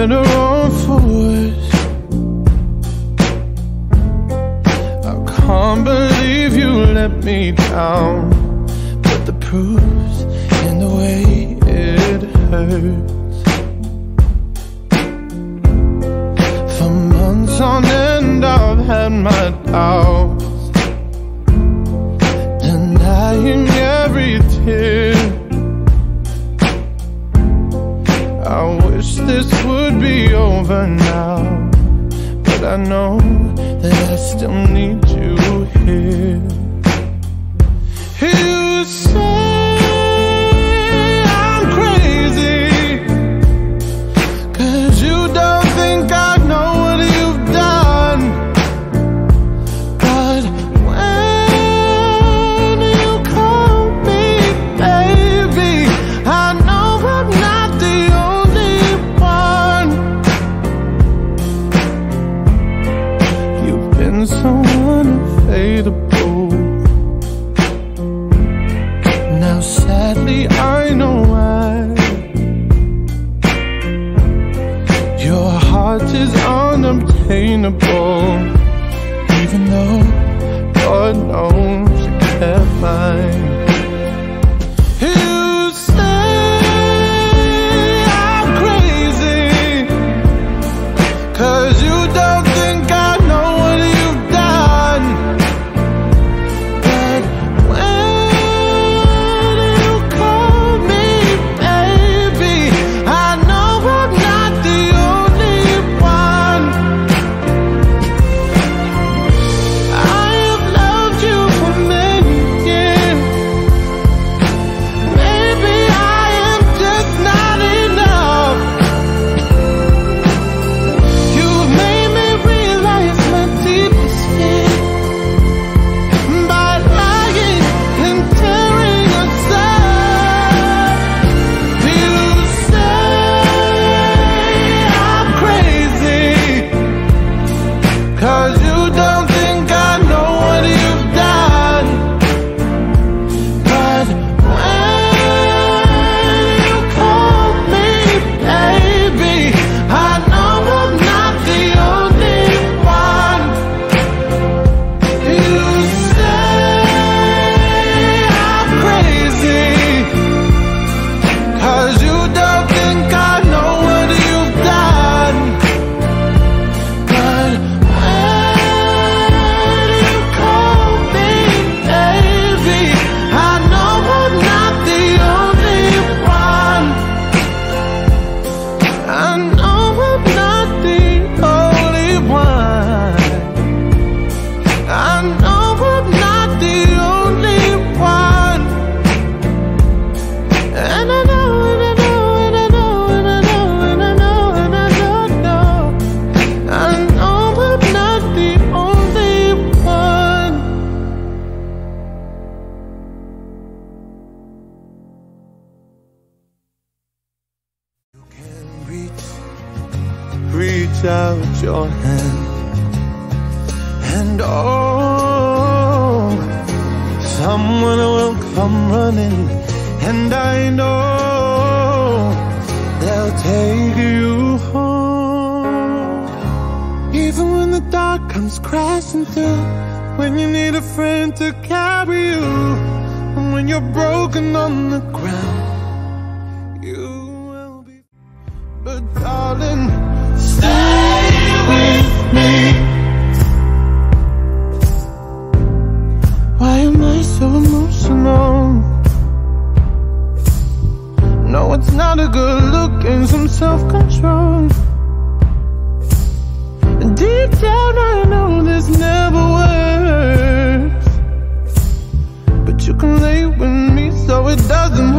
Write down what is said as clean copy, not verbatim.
better run forward. I can't believe you let me down, but the proof's in the way it hurts. For months on end I've had my doubts, denying every tear. I wish this would be over now, but I know that I still need you here. You say I'm crazy, 'cause you don't think I know what you've done. But when you call me baby, I know I'm not the only one. You've been so unfadable. Now sadly I know why. Your heart is unobtainable, even though God knows you kept mine. You say I'm crazy, 'cause you don't think I know what you've done. But when you call me baby, I know I'm not the only one. I have loved you for many years. Maybe I am just not enough. You've made me realize my deepest fear. By lying and tearing us up, you say I'm crazy, 'cause you don't think I know what you've done. But when you call me baby, I know I'm not the only one. You say I'm crazy, 'cause you don't think I know what you've done. But when you call me baby, I know I'm not the only one. I know I'm not the only one. I know I'm not the only one. And I know, and I know, and I know, and I know, and I know, and I don't know. I know I'm not the only one. You can reach out your hand, and oh, someone will come running, and I know they'll take you home. Even when the dark comes crashing through, when you need a friend to carry you, and when you're broken on the ground, you will be. But darling, stay with me. Why am I so emotional? No, it's not a good look and some self-control. Deep down I know this never works, but you can lay with me so it doesn't